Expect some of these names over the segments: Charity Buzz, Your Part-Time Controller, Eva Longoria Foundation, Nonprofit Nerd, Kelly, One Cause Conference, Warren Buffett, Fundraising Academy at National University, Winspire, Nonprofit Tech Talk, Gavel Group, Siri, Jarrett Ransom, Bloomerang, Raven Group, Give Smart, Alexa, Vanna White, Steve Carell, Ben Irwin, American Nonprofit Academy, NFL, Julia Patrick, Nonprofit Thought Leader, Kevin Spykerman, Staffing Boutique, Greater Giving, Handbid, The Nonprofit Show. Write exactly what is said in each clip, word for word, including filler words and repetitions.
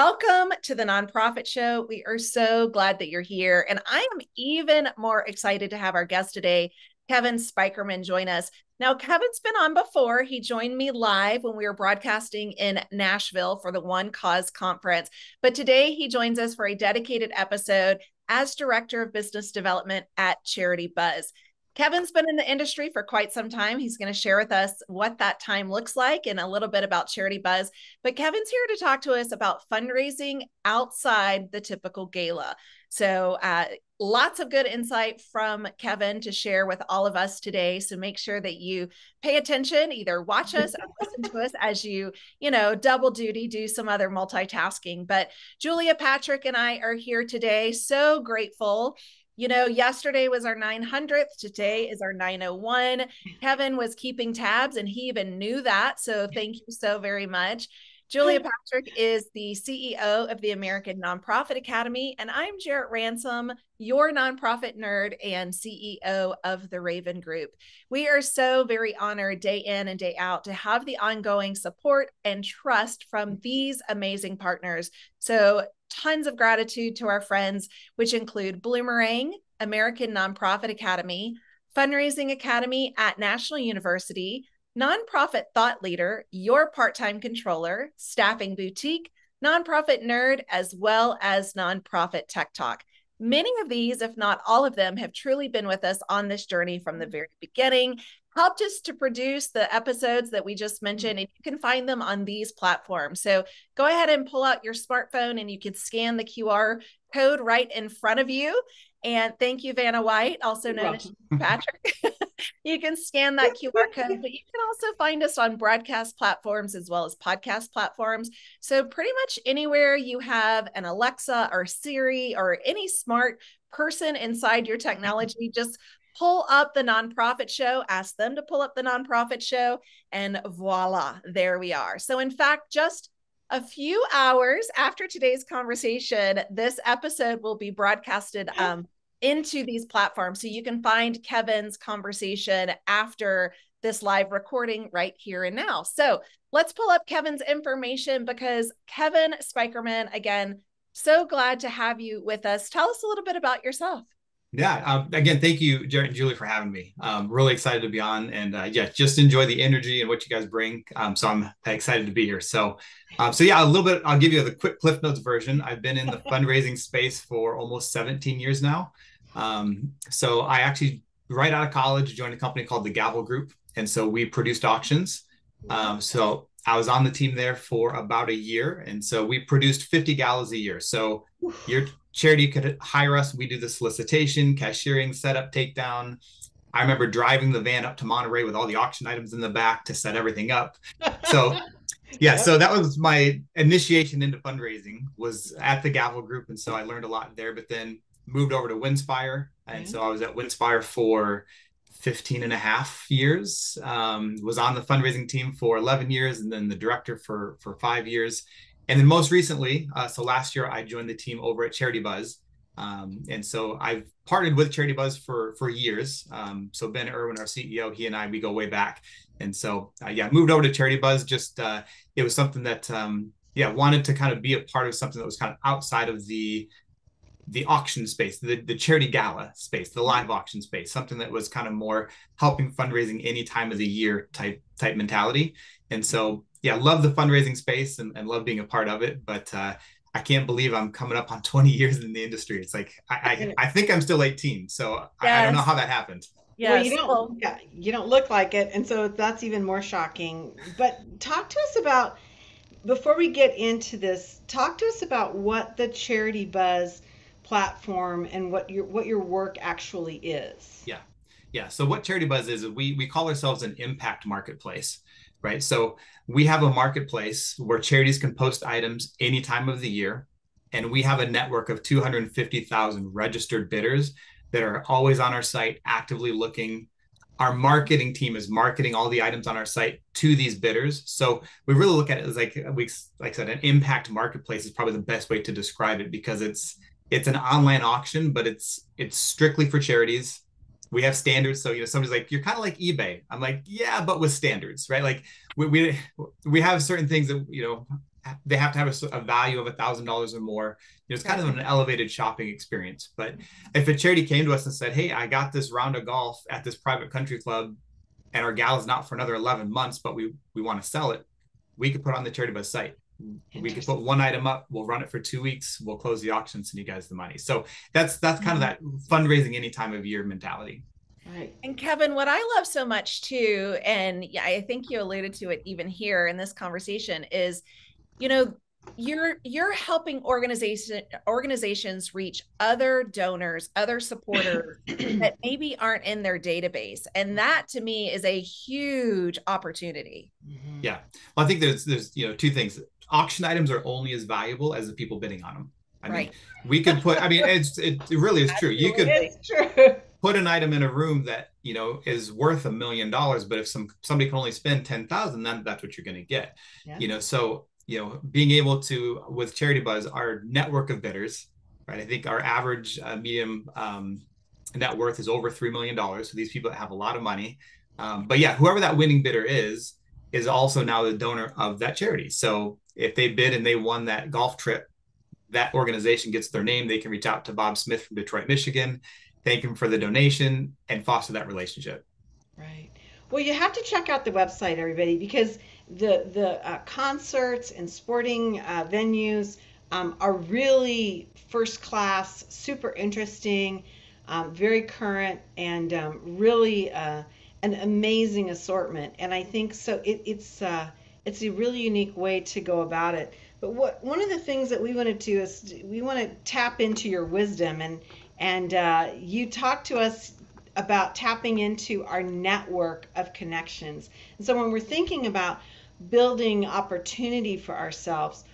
Welcome to the Nonprofit Show. We are so glad that you're here. And I am even more excited to have our guest today, Kevin Spykerman, join us. Now, Kevin's been on before. He joined me live when we were broadcasting in Nashville for the One Cause Conference. But today he joins us for a dedicated episode as Director of Business Development at Charity Buzz. Kevin's been in the industry for quite some time. He's going to share with us what that time looks like and a little bit about Charity Buzz. But Kevin's here to talk to us about fundraising outside the typical gala. So uh, lots of good insight from Kevin to share with all of us today. So make sure that you pay attention, either watch us or listen to us as you, you know, double duty, do some other multitasking. But Julia Patrick and I are here today. So grateful. You know, yesterday was our nine hundredth. Today is our nine oh one. Kevin was keeping tabs and he even knew that. So thank you so very much. Julia Patrick is the C E O of the American Nonprofit Academy. And I'm Jarrett Ransom, your nonprofit nerd and C E O of the Raven Group. We are so very honored day in and day out to have the ongoing support and trust from these amazing partners. So tons of gratitude to our friends, which include Bloomerang, American Nonprofit Academy, Fundraising Academy at National University, Nonprofit Thought Leader, Your Part-Time Controller, Staffing Boutique, Nonprofit Nerd, as well as Nonprofit Tech Talk. Many of these, if not all of them, have truly been with us on this journey from the very beginning, helped us to produce the episodes that we just mentioned, and you can find them on these platforms. So go ahead and pull out your smartphone and you can scan the Q R code right in front of you. And thank you, Vanna White, also known as Patrick. You can scan that Q R code, but you can also find us on broadcast platforms as well as podcast platforms. So pretty much anywhere you have an Alexa or Siri or any smart person inside your technology, just pull up the Nonprofit Show, ask them to pull up the Nonprofit Show, and voila, there we are. So in fact, just a few hours after today's conversation, this episode will be broadcasted um, into these platforms. So you can find Kevin's conversation after this live recording right here and now. So let's pull up Kevin's information, because Kevin Spykerman, again, so glad to have you with us. Tell us a little bit about yourself. Yeah. Um, again, thank you, Jarrett and Julie, for having me. Um, really excited to be on, and uh, yeah, just enjoy the energy and what you guys bring. Um, so I'm excited to be here. So, um, so yeah, a little bit. I'll give you the quick Cliff Notes version. I've been in the fundraising space for almost seventeen years now. Um, so I actually, right out of college, joined a company called the Gavel Group, and so we produced auctions. Um, so I was on the team there for about a year, and so we produced fifty galas a year. So you're Charity could hire us. We do the solicitation, cashiering, setup, takedown. I remember driving the van up to Monterey with all the auction items in the back to set everything up. So yeah, so that was my initiation into fundraising, was at the Gavel Group. And so I learned a lot there, but then moved over to Winspire. And mm-hmm. so I was at Winspire for fifteen and a half years, um, was on the fundraising team for eleven years, and then the director for, for five years. And then most recently, uh, so last year, I joined the team over at Charity Buzz. Um, and so I've partnered with Charity Buzz for, for years. Um, so Ben Irwin, our C E O, he and I, we go way back. And so, uh, yeah, moved over to Charity Buzz. Just uh, it was something that, um, yeah, wanted to kind of be a part of something that was kind of outside of the the auction space, the, the charity gala space, the live auction space, something that was kind of more helping fundraising any time of the year type type mentality. And so, yeah, love the fundraising space and, and love being a part of it. But uh, I can't believe I'm coming up on twenty years in the industry. It's like, I I, I think I'm still eighteen. So yes. I, I don't know how that happened. Yes. Well, you don't, yeah, you don't look like it. And so that's even more shocking. But talk to us about, before we get into this, talk to us about what the Charity Buzz platform and what your what your work actually is. Yeah. Yeah. So what Charity Buzz is, we we call ourselves an impact marketplace. Right. So we have a marketplace where charities can post items any time of the year. And we have a network of two hundred fifty thousand registered bidders that are always on our site, actively looking. Our marketing team is marketing all the items on our site to these bidders. So we really look at it as, like we like I said, an impact marketplace is probably the best way to describe it, because it's it's an online auction, but it's it's strictly for charities. We have standards. So, you know, somebody's like, you're kind of like eBay. I'm like, yeah, but with standards, right? Like we, we, we have certain things that, you know, they have to have a, a value of a thousand dollars or more. You know, it's kind of an elevated shopping experience. But if a charity came to us and said, hey, I got this round of golf at this private country club and our gala is not for another eleven months, but we, we want to sell it, we could put on the Charity Buzz site. We could put one item up, we'll run it for two weeks, we'll close the auction, send you guys the money. So that's that's kind of that fundraising any time of year mentality. Right. And Kevin, what I love so much too, and I think you alluded to it even here in this conversation, is, you know, you're you're helping organization organizations reach other donors, other supporters that maybe aren't in their database, and that to me is a huge opportunity. Mm-hmm. Yeah, well, I think there's there's you know two things. Auction items are only as valuable as the people bidding on them. I right. mean, we could put. I mean, it's it really is true. You could true. put an item in a room that you know is worth a million dollars, but if some somebody can only spend ten thousand, then that's what you're going to get. Yeah. You know, so. You know, being able to, with Charity Buzz, our network of bidders, right? I think our average uh, medium um, net worth is over three million dollars. So these people that have a lot of money. Um, but yeah, whoever that winning bidder is, is also now the donor of that charity. So if they bid and they won that golf trip, that organization gets their name. They can reach out to Bob Smith from Detroit, Michigan, thank him for the donation and foster that relationship. Right. Well, you have to check out the website, everybody, because the the uh, concerts and sporting uh, venues um, are really first class, super interesting, um, very current, and um, really uh, an amazing assortment. And I think so. It, it's uh, it's a really unique way to go about it. But what one of the things that we want to do is we want to tap into your wisdom, and and uh, you talk to us about tapping into our network of connections. And so when we're thinking about building opportunity for ourselves,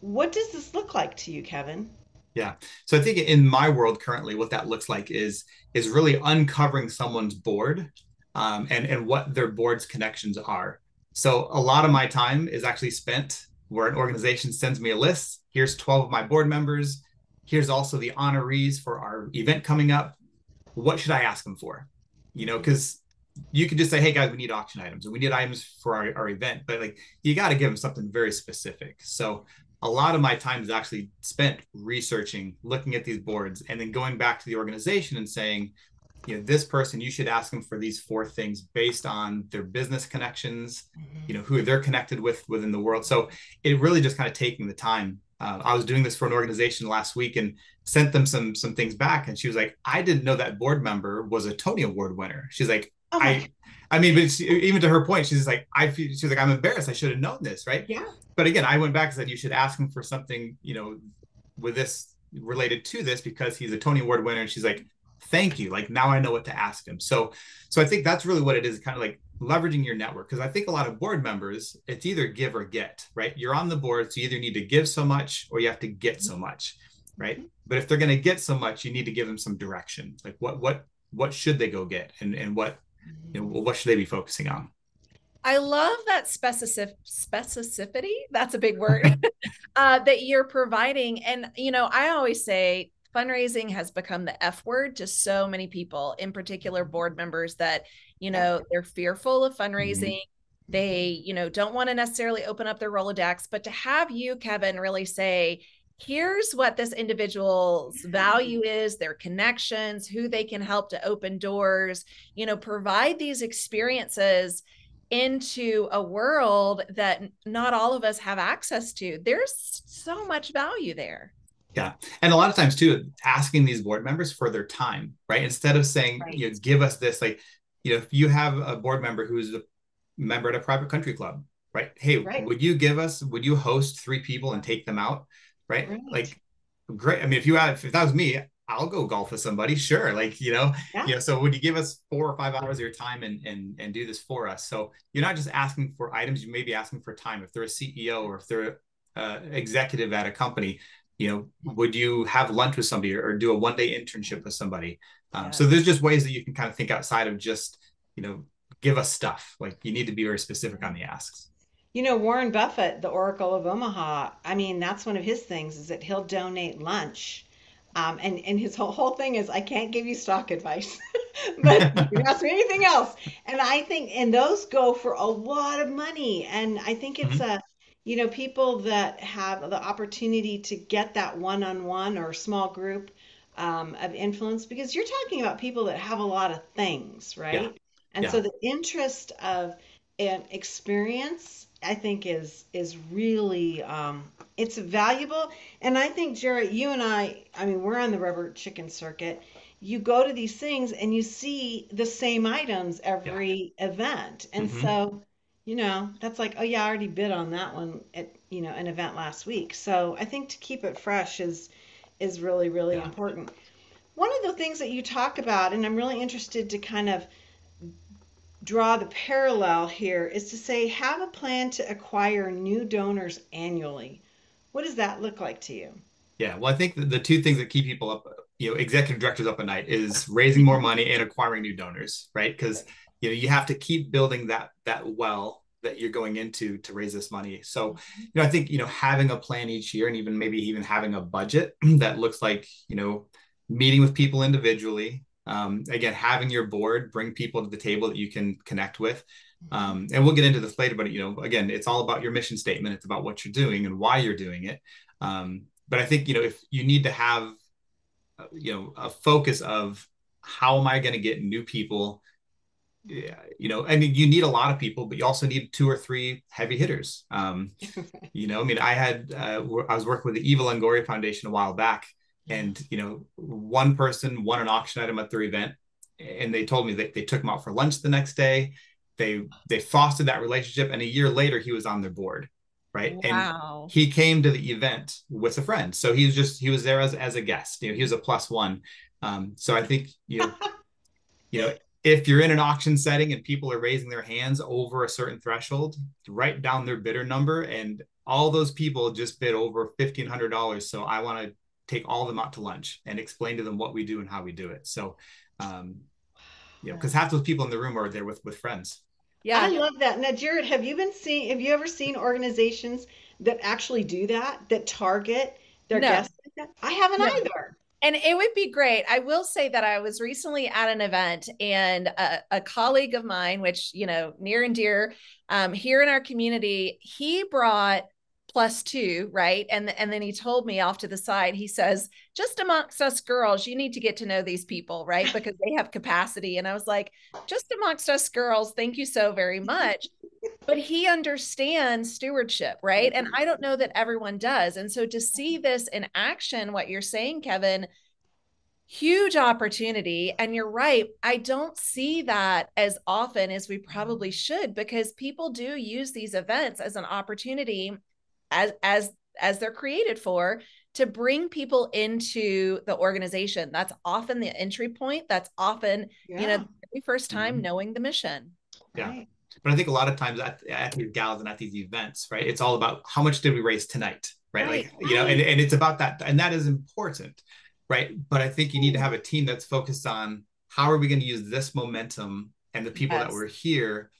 what does this look like to you, Kevin? Yeah, so I think in my world currently, what that looks like is is really uncovering someone's board um, and, and what their board's connections are. So a lot of my time is actually spent where an organization sends me a list. Here's twelve of my board members. Here's also the honorees for our event coming up. What should I ask them for? You know, because you could just say, hey guys, we need auction items and we need items for our, our event, but like you got to give them something very specific. So a lot of my time is actually spent researching, looking at these boards, and then going back to the organization and saying, you know, this person, you should ask them for these four things based on their business connections, mm-hmm. you know, who they're connected with within the world. So it really just kind of taking the time. Uh, I was doing this for an organization last week and sent them some some things back. And she was like, I didn't know that board member was a Tony Award winner. She's like, oh I I mean, but she, even to her point, she's like, I feel, she's like, I'm embarrassed. I should have known this, right? Yeah. But again, I went back and said, you should ask him for something, you know, with this related to this because he's a Tony Award winner. And she's like, thank you. Like now I know what to ask him. So, so I think that's really what it is, kind of like leveraging your network. Because I think a lot of board members, it's either give or get, right? You're on the board, so you either need to give so much or you have to get so much, right? Mm-hmm. But if they're going to get so much, you need to give them some direction. Like what what what should they go get, and and what you know, what should they be focusing on? I love that specific specificity. That's a big word uh, that you're providing. And you know, I always say, fundraising has become the F word to so many people, in particular board members that, you know, they're fearful of fundraising. Mm-hmm. They, you know, don't want to necessarily open up their Rolodex, but to have you, Kevin, really say, here's what this individual's value is, their connections, who they can help to open doors, you know, provide these experiences into a world that not all of us have access to. There's so much value there. Yeah. And a lot of times too, asking these board members for their time, right? Instead of saying, right. you know, give us this, like, you know, if you have a board member who's a member at a private country club, right? Hey, right. would you give us, would you host three people and take them out? Right. right. Like, great. I mean, if you have, if that was me, I'll go golf with somebody. Sure. Like, you know, yeah. you know, so would you give us four or five hours of your time and, and, and do this for us? So you're not just asking for items, you may be asking for time. If they're a C E O or if they're uh executive at a company, you know, would you have lunch with somebody or, or do a one-day internship with somebody? Um, yeah. So there's just ways that you can kind of think outside of just, you know, give us stuff. Like you need to be very specific on the asks. You know, Warren Buffett, the Oracle of Omaha, I mean, that's one of his things is that he'll donate lunch. Um, and, and his whole, whole thing is, I can't give you stock advice, but you can ask me anything else. And I think, and those go for a lot of money. And I think it's mm-hmm. a, you know, people that have the opportunity to get that one-on-one or small group um, of influence, because you're talking about people that have a lot of things, right? Yeah. And yeah. so the interest of an experience, I think, is is really, um, it's valuable. And I think, Jarrett, you and I, I mean, we're on the rubber chicken circuit. You go to these things and you see the same items every yeah. event. And mm-hmm. so, you know, that's like, oh yeah, I already bid on that one at, you know, an event last week. So I think to keep it fresh is, is really, really yeah. important. One of the things that you talk about, and I'm really interested to kind of draw the parallel here, is to say, have a plan to acquire new donors annually. What does that look like to you? Yeah, well, I think the, the two things that keep people up, you know, executive directors up at night is raising more money and acquiring new donors, right? Because, you know, you have to keep building that that well that you're going into to raise this money. So, you know, I think, you know, having a plan each year, and even maybe even having a budget that looks like, you know, meeting with people individually, Um, again, having your board bring people to the table that you can connect with. Um, and we'll get into this later, but, you know, again, it's all about your mission statement. It's about what you're doing and why you're doing it. Um, but I think, you know, if you need to have, you know, a focus of how am I going to get new people? Yeah, you know, I mean, you need a lot of people, but you also need two or three heavy hitters. Um, you know, I mean, I had, uh, I was working with the Eva Longoria Foundation a while back. And, you know, one person won an auction item at their event, and they told me that they took him out for lunch the next day. They they fostered that relationship. And a year later, he was on their board. Right. Wow. And he came to the event with a friend. So he was just he was there as, as a guest. You know, he was a plus one. Um, so I think, you know, you know, if you're in an auction setting and people are raising their hands over a certain threshold, write down their bidder number. And all those people just bid over fifteen hundred dollars. So I want to take all of them out to lunch and explain to them what we do and how we do it. So, um, you know, because half those people in the room are there with, with friends. Yeah. I love that. Now, Jarrett, have you been seeing, have you ever seen organizations that actually do that, that target their no. guests? I haven't no. either. And it would be great. I will say that I was recently at an event, and a, a colleague of mine, which, you know, near and dear, um, here in our community, he brought plus two, right? And, and then he told me off to the side, he says, just amongst us girls, you need to get to know these people, right? Because they have capacity. And I was like, just amongst us girls, thank you so very much. But he understands stewardship, right? And I don't know that everyone does. And so to see this in action, what you're saying, Kevin, huge opportunity. And you're right. I don't see that as often as we probably should, because people do use these events as an opportunity as, as, as they're created for, to bring people into the organization. That's often the entry point. That's often, yeah. you know, the very first time mm-hmm. knowing the mission. Yeah. Right. But I think a lot of times at, at these gals and at these events, right, it's all about how much did we raise tonight, right? right. Like, you know, and, and it's about that. And that is important, right? But I think you need to have a team that's focused on how are we going to use this momentum and the people yes. that were here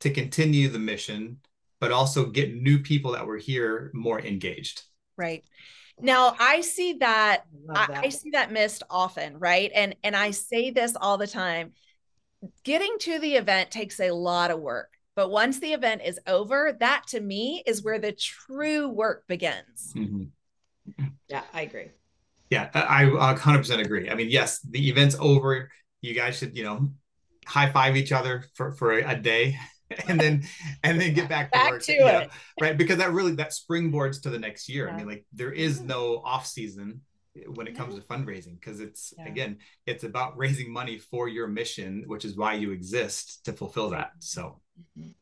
to continue the mission, but also get new people that were here more engaged. Right. Now I see that, I, that. I, I see that missed often, right? And, and I say this all the time, getting to the event takes a lot of work, but once the event is over, that to me is where the true work begins. Mm-hmm. Yeah, I agree. Yeah, I, I one hundred percent agree. I mean, yes, the event's over. You guys should, you know, high five each other for, for a, a day. and then, and then get back to back work, to it. Know, right? Because that really, that springboards to the next year. Yeah. I mean, like there is no off season when it comes to fundraising, because it's, yeah. again, it's about raising money for your mission, which is why you exist, to fulfill that. So.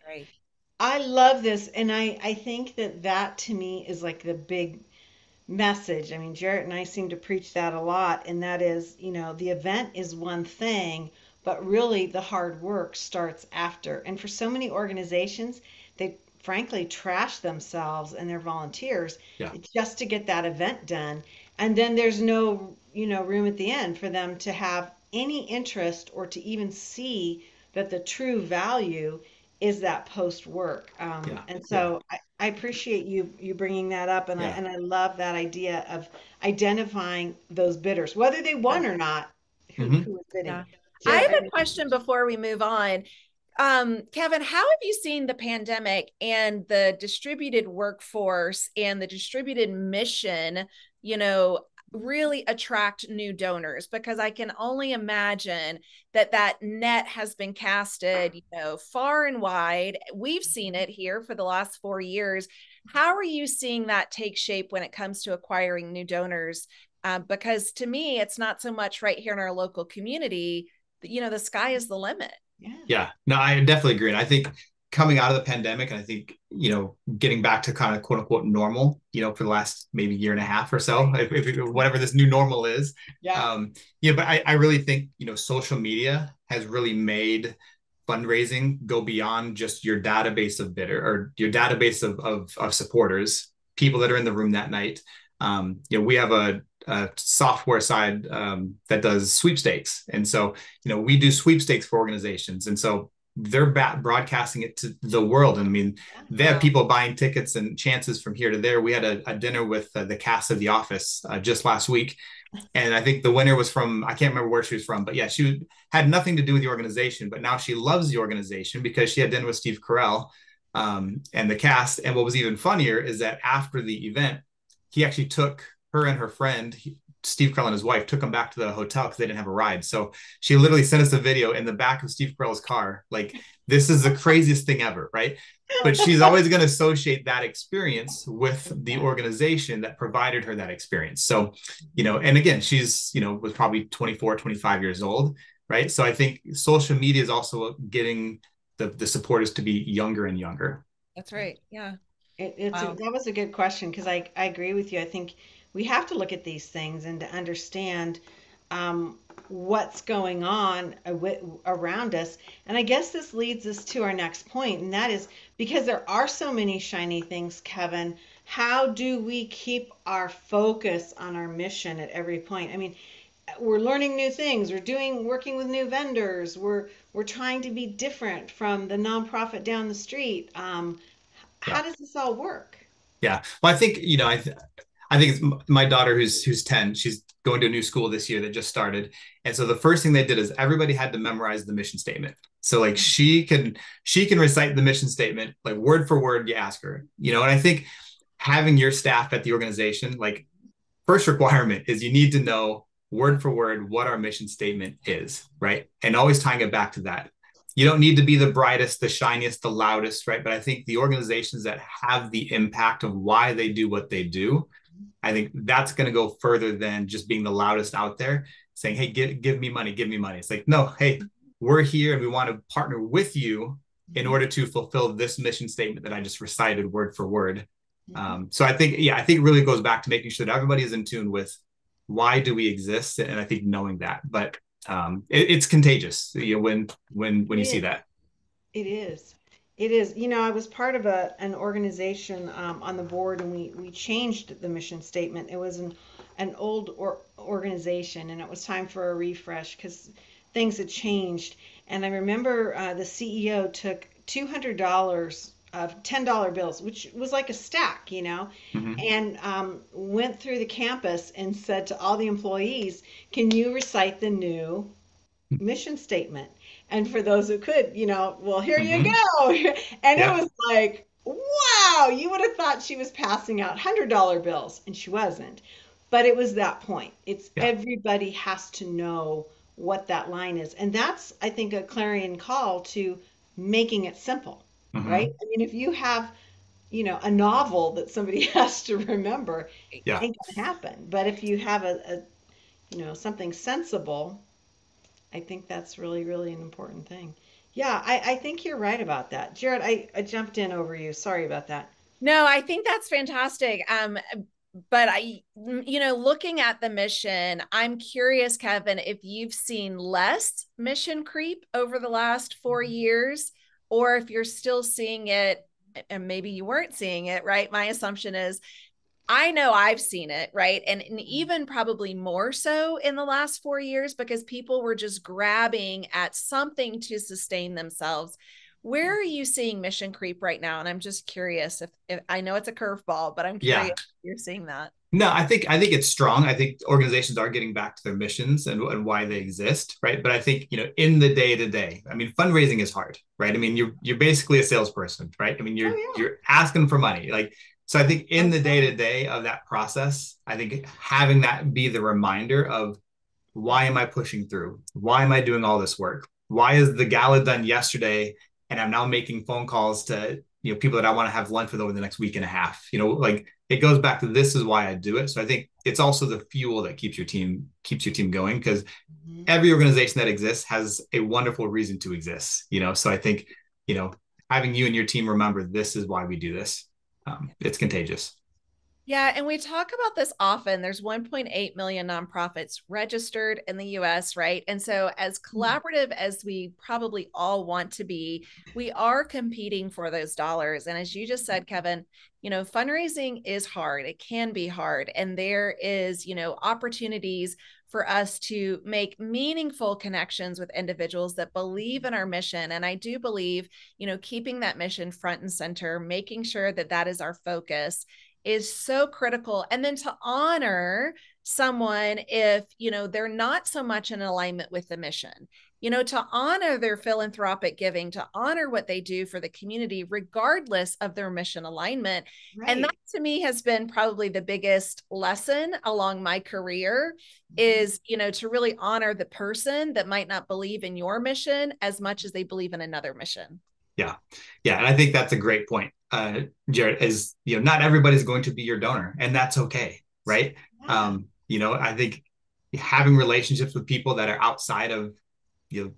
Right. I love this. And I, I think that that to me is like the big message. I mean, Jarrett and I seem to preach that a lot. And that is, you know, the event is one thing, but really the hard work starts after. And for so many organizations, they frankly trash themselves and their volunteers yeah. just to get that event done. And then there's no, you know, room at the end for them to have any interest or to even see that the true value is that post work. Um, yeah. And so yeah. I, I appreciate you you bringing that up. And, yeah. I, and I love that idea of identifying those bidders, whether they won or not, who, mm-hmm. who was bidding. Yeah. I have a question before we move on. Um, Kevin, how have you seen the pandemic and the distributed workforce and the distributed mission, you know, really attract new donors? Because I can only imagine that that net has been casted, you know, far and wide. We've seen it here for the last four years. How are you seeing that take shape when it comes to acquiring new donors? Uh, because to me, it's not so much right here in our local community, you know, the sky is the limit. Yeah. Yeah. No, I definitely agree. And I think coming out of the pandemic, and I think, you know, getting back to kind of quote unquote normal, you know, for the last maybe year and a half or so, if, if, whatever this new normal is. Yeah. Um, yeah. But I, I really think, you know, social media has really made fundraising go beyond just your database of bidder or your database of, of, of supporters, people that are in the room that night. Um, you know, we have a, Uh, software side um, that does sweepstakes. And so, you know, we do sweepstakes for organizations. And so they're bat- broadcasting it to the world. And I mean, they have people buying tickets and chances from here to there. We had a, a dinner with uh, the cast of The Office uh, just last week. And I think the winner was from, I can't remember where she was from, but yeah, she had nothing to do with the organization, but now she loves the organization because she had dinner with Steve Carell um, and the cast. And what was even funnier is that after the event, he actually took her and her friend, Steve Carell and his wife, took them back to the hotel because they didn't have a ride. So she literally sent us a video in the back of Steve Carell's car. Like, this is the craziest thing ever, right? But she's always going to associate that experience with the organization that provided her that experience. So, you know, and again, she's, you know, was probably twenty-four, twenty-five years old, right? So I think social media is also getting the, the supporters to be younger and younger. That's right. Yeah. It, it's wow. That was a good question because I, I agree with you. I think we have to look at these things and to understand um, what's going on around us. And I guess this leads us to our next point, and that is because there are so many shiny things, Kevin, how do we keep our focus on our mission at every point? I mean, we're learning new things. We're doing working with new vendors. We're we're trying to be different from the nonprofit down the street. Um, yeah. How does this all work? Yeah. Well, I think, you know, I. Th- I think it's my daughter who's who's ten. She's going to a new school this year that just started. And so the first thing they did is everybody had to memorize the mission statement. So like she can she can recite the mission statement, like word for word, you ask her, you know, and I think having your staff at the organization, like first requirement is you need to know word for word what our mission statement is, right? And always tying it back to that. You don't need to be the brightest, the shiniest, the loudest, right? But I think the organizations that have the impact of why they do what they do, I think that's going to go further than just being the loudest out there saying, hey, give, give me money, give me money. It's like, no, hey, we're here and we want to partner with you in order to fulfill this mission statement that I just recited word for word. Um, so I think, yeah, I think it really goes back to making sure that everybody is in tune with why do we exist? And I think knowing that, but um, it, it's contagious, you know, when, when, when you see that. It is. It is, you know, I was part of a an organization um, on the board, and we, we changed the mission statement. It was an, an old or organization, and it was time for a refresh because things had changed. And I remember uh, the C E O took two hundred dollars of ten dollar bills, which was like a stack, you know, mm-hmm. and um, went through the campus and said to all the employees, can you recite the new mission statement? And for those who could, you know, well, here mm-hmm. you go. And yeah. It was like, wow, you would have thought she was passing out one hundred dollar bills, and she wasn't. But it was that point. It's yeah. Everybody has to know what that line is. And that's, I think, a clarion call to making it simple, mm-hmm. right? I mean, if you have, you know, a novel that somebody has to remember, yeah. it ain't going to happen. But if you have a, a you know, something sensible, I think that's really, really an important thing. Yeah, I, I think you're right about that. Jarrett, I, I jumped in over you. Sorry about that. No, I think that's fantastic. Um, but I, you know, looking at the mission, I'm curious, Kevin, if you've seen less mission creep over the last four years, or if you're still seeing it, and maybe you weren't seeing it, right? My assumption is I know I've seen it, right? And, and even probably more so in the last four years because people were just grabbing at something to sustain themselves. Where are you seeing mission creep right now? And I'm just curious if, if I know it's a curveball, but I'm curious yeah. if you're seeing that. No, I think I think it's strong. I think organizations are getting back to their missions and, and why they exist, right? But I think, you know, in the day to day, I mean, fundraising is hard, right? I mean, you're you're basically a salesperson, right? I mean, you're oh, yeah. you're asking for money, like. So I think in the day to day of that process, I think having that be the reminder of why am I pushing through? Why am I doing all this work? Why is the gala done yesterday, and I'm now making phone calls to, you know, people that I want to have lunch with over the next week and a half? You know, like, it goes back to, this is why I do it. So I think it's also the fuel that keeps your team, keeps your team going, because mm-hmm. every organization that exists has a wonderful reason to exist, you know? So I think, you know, having you and your team remember, this is why we do this. Um, it's contagious. Yeah. And we talk about this often. There's one point eight million nonprofits registered in the U S, right? And so as collaborative as we probably all want to be, we are competing for those dollars. And as you just said, Kevin, you know, fundraising is hard. It can be hard. And there is, you know, opportunities for us to make meaningful connections with individuals that believe in our mission. And I do believe, you know, keeping that mission front and center, making sure that that is our focus, is so critical. And then to honor someone if, you know, they're not so much in alignment with the mission, you know, to honor their philanthropic giving, to honor what they do for the community, regardless of their mission alignment. Right. And that to me has been probably the biggest lesson along my career is, you know, to really honor the person that might not believe in your mission as much as they believe in another mission. Yeah. Yeah. And I think that's a great point, uh, Jarrett, is, you know, not everybody's going to be your donor, and that's okay. Right. Yeah. Um, you know, I think having relationships with people that are outside of, you know,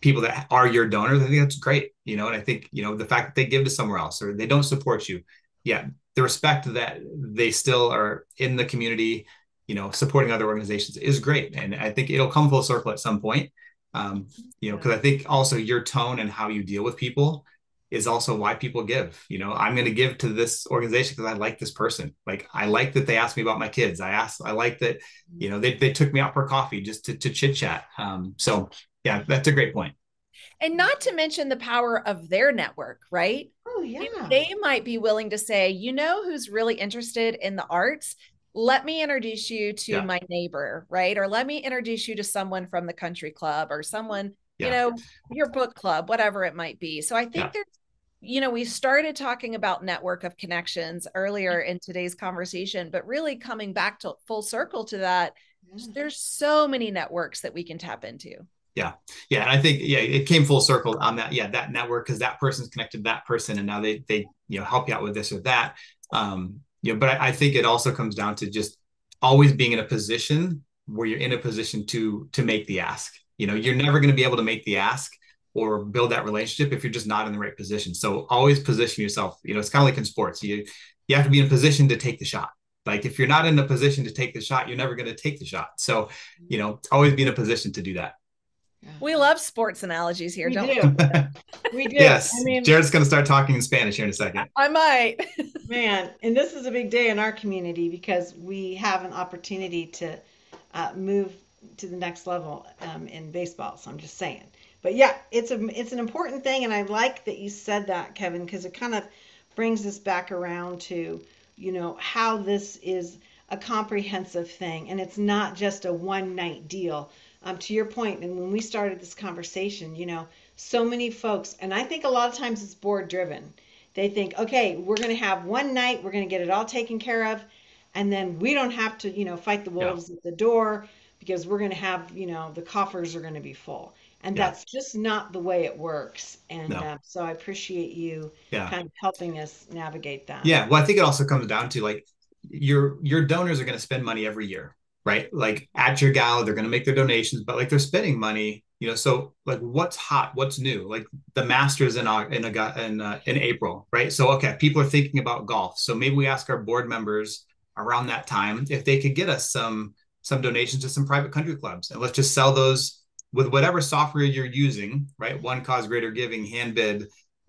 people that are your donors, I think that's great. You know, and I think, you know, the fact that they give to somewhere else or they don't support you. Yeah. The respect that they still are in the community, you know, supporting other organizations is great. And I think it'll come full circle at some point. Um, you know, because I think also your tone and how you deal with people is also why people give. You know, I'm going to give to this organization because I like this person. Like, I like that they asked me about my kids. I asked, I like that, you know, they they took me out for coffee just to, to chit chat. Um, so yeah, that's a great point. And not to mention the power of their network, right? Oh yeah. You know, they might be willing to say, you know, who's really interested in the arts? Let me introduce you to yeah. my neighbor, right? Or let me introduce you to someone from the country club or someone, yeah. you know, your book club, whatever it might be. So I think yeah. there's, you know, we started talking about network of connections earlier in today's conversation, but really coming back to full circle to that, yeah. there's so many networks that we can tap into. Yeah. Yeah. And I think, yeah, it came full circle on that. Yeah. That network, because that person's connected to that person and now they, they, you know, help you out with this or that. Um, Yeah, but I, I think it also comes down to just always being in a position where you're in a position to to make the ask. You know, you're never going to be able to make the ask or build that relationship if you're just not in the right position. So always position yourself. You know, it's kind of like in sports. You you have to be in a position to take the shot. Like, if you're not in a position to take the shot, you're never going to take the shot. So, you know, always be in a position to do that. We love sports analogies here, we don't do. we? We do. Yes. I mean, Jared's going to start talking in Spanish here in a second. I might. Man, and this is a big day in our community because we have an opportunity to uh, move to the next level um, in baseball. So I'm just saying. But yeah, it's a it's an important thing. And I like that you said that, Kevin, because it kind of brings us back around to, you know, how this is a comprehensive thing. And it's not just a one-night deal. Um, to your point, and when we started this conversation, you know, so many folks, and I think a lot of times it's board driven. They think, okay, we're going to have one night, we're going to get it all taken care of, and then we don't have to, you know, fight the wolves yeah. at the door because we're going to have, you know, the coffers are going to be full. And yeah. that's just not the way it works. And no. uh, so I appreciate you yeah. kind of helping us navigate that. Yeah. Well, I think it also comes down to, like, your your donors are going to spend money every year. Right? Like, at your gala, they're going to make their donations, but, like, they're spending money, you know, so, like, what's hot, what's new, like the Masters in, in, in, uh, in April, right? So, okay, people are thinking about golf. So maybe we ask our board members around that time if they could get us some, some donations to some private country clubs, and let's just sell those with whatever software you're using, right? One Cause, Greater Giving, Handbid,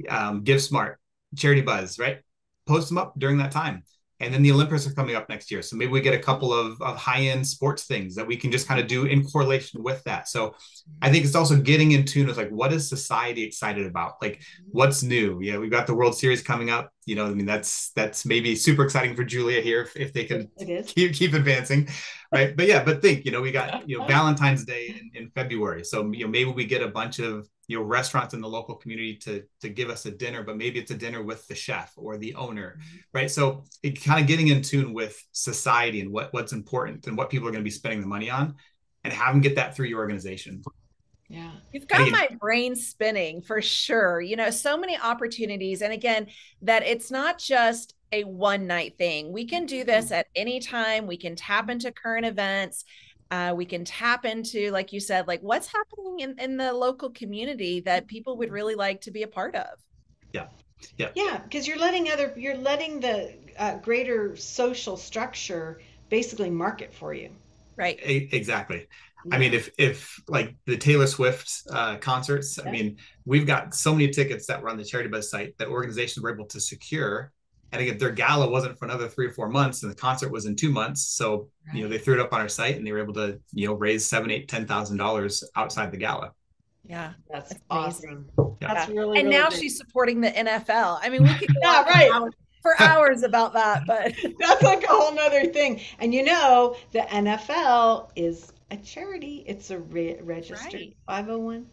um, Give Smart, Charity Buzz, right? Post them up during that time. And then the Olympics are coming up next year. So maybe we get a couple of, of high-end sports things that we can just kind of do in correlation with that. So I think it's also getting in tune with like, what is society excited about? Like what's new? Yeah, we've got the World Series coming up. You know, I mean, that's that's maybe super exciting for Julia here if, if they can keep, keep advancing, right? But yeah, but think, you know, we got, you know, Valentine's Day in, in February. So, you know, maybe we get a bunch of, you know, restaurants in the local community to, to give us a dinner, but maybe it's a dinner with the chef or the owner, mm-hmm. right? So it kind of getting in tune with society and what, what's important and what people are going to be spending the money on and have them get that through your organization. Yeah. You've got my brain spinning for sure. You know, so many opportunities. And again, that it's not just a one night thing. We can do this at any time. We can tap into current events. Uh, we can tap into, like you said, like what's happening in, in the local community that people would really like to be a part of. Yeah. Yeah. Yeah. Because you're letting other, you're letting the uh, greater social structure basically market for you. Right. A- exactly. Yeah. I mean, if, if like the Taylor Swift uh, concerts, yeah. I mean, we've got so many tickets that were on the Charity Buzz site that organizations were able to secure. And again, their gala wasn't for another three or four months and the concert was in two months. So, right. you know, they threw it up on our site and they were able to, you know, raise seven, eight, ten thousand dollars outside the gala. Yeah. That's, that's awesome. Yeah. That's really, and really now great. She's supporting the N F L. I mean, we could go yeah, right. hours, for hours about that, but that's like a whole nother thing. And you know, the N F L is a charity. It's a re- registered right. five oh one.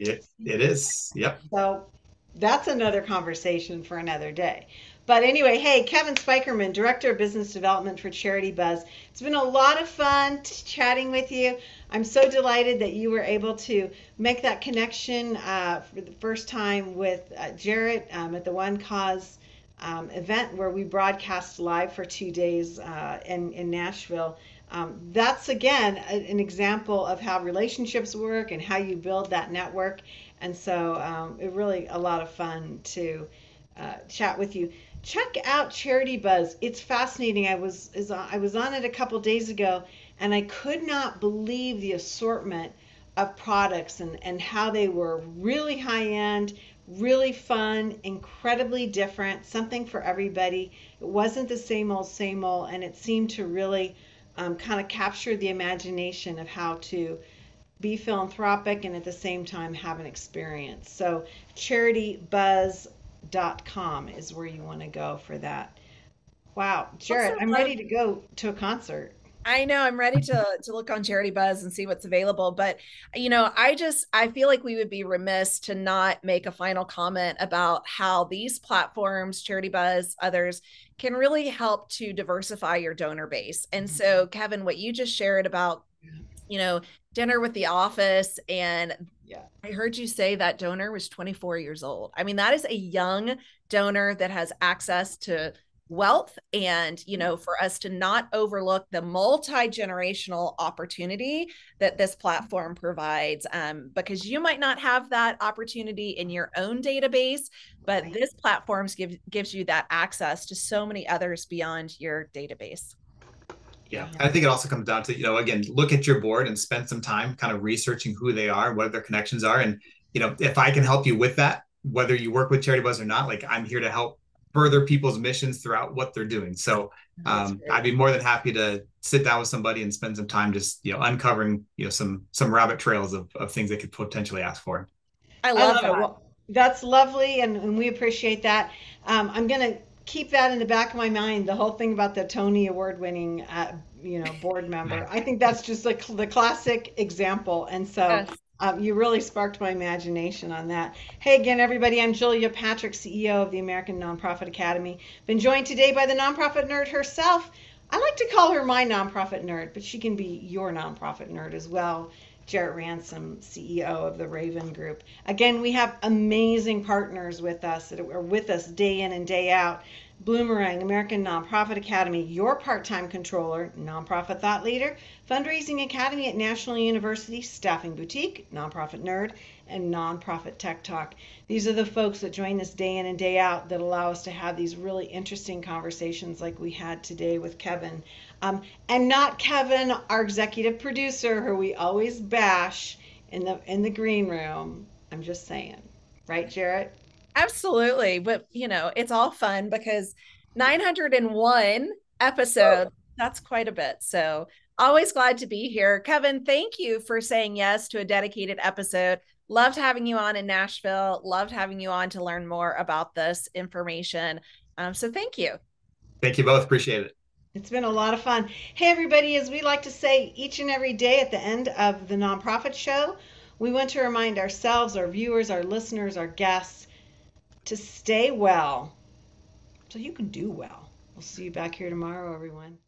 It, it is. Yep. So that's another conversation for another day. But anyway, hey, Kevin Spykerman, Director of Business Development for Charity Buzz. It's been a lot of fun t- chatting with you. I'm so delighted that you were able to make that connection uh, for the first time with uh, Jarrett um, at the One Cause um, event where we broadcast live for two days uh, in, in Nashville. Um, that's, again, a, an example of how relationships work and how you build that network. And so um, it really a lot of fun to uh, chat with you. Check out Charity Buzz. It's fascinating. I was is on, I was on it a couple days ago, and I could not believe the assortment of products and, and how they were really high-end, really fun, incredibly different, something for everybody. It wasn't the same old, same old, and it seemed to really um, kind of capture the imagination of how to be philanthropic and at the same time have an experience. So charity buzz dot com is where you want to go for that. Wow, Jarrett, I'm ready to go to a concert. I know, I'm ready to to look on Charity Buzz and see what's available. But, you know, I just, I feel like we would be remiss to not make a final comment about how these platforms, Charity Buzz, others, can really help to diversify your donor base. And so, Kevin, what you just shared about, you know, dinner with the office, and yeah. I heard you say that donor was twenty-four years old. I mean, that is a young donor that has access to wealth, and, you know, for us to not overlook the multi-generational opportunity that this platform provides, um, because you might not have that opportunity in your own database, but right. this platform gives, gives you that access to so many others beyond your database. Yeah. I think it also comes down to, you know, again, look at your board and spend some time kind of researching who they are, what their connections are. And, you know, if I can help you with that, whether you work with Charity Buzz or not, like I'm here to help further people's missions throughout what they're doing. So um, I'd be more than happy to sit down with somebody and spend some time just, you know, uncovering, you know, some some rabbit trails of, of things they could potentially ask for. I love, I love that. Well, that's lovely. And, and we appreciate that. Um, I'm going to keep that in the back of my mind, the whole thing about the Tony Award winning, uh, you know, board member. I think that's just like the classic example. And so yes. um, you really sparked my imagination on that. Hey, again, everybody, I'm Julia Patrick, C E O of the American Nonprofit Academy. Been joined today by the Nonprofit Nerd herself. I like to call her my Nonprofit Nerd, but she can be your Nonprofit Nerd as well. Jarrett Ransom, C E O of the Raven Group. Again, we have amazing partners with us that are with us day in and day out. Bloomerang, American Nonprofit Academy, Your Part-Time Controller, Nonprofit Thought Leader, Fundraising Academy at National University, Staffing Boutique, Nonprofit Nerd, and Nonprofit Tech Talk. These are the folks that join us day in and day out that allow us to have these really interesting conversations like we had today with Kevin. Um, and not Kevin, our executive producer, who we always bash in the in the green room. I'm just saying. Right, Jarrett? Absolutely. But, you know, it's all fun because nine hundred one episodes. Oh. That's quite a bit. So always glad to be here. Kevin, thank you for saying yes to a dedicated episode. Loved having you on in Nashville. Loved having you on to learn more about this information. Um, so thank you. Thank you both. Appreciate it. It's been a lot of fun. Hey, everybody, as we like to say each and every day at the end of the Nonprofit Show, we want to remind ourselves, our viewers, our listeners, our guests to stay well so you can do well. We'll see you back here tomorrow, everyone.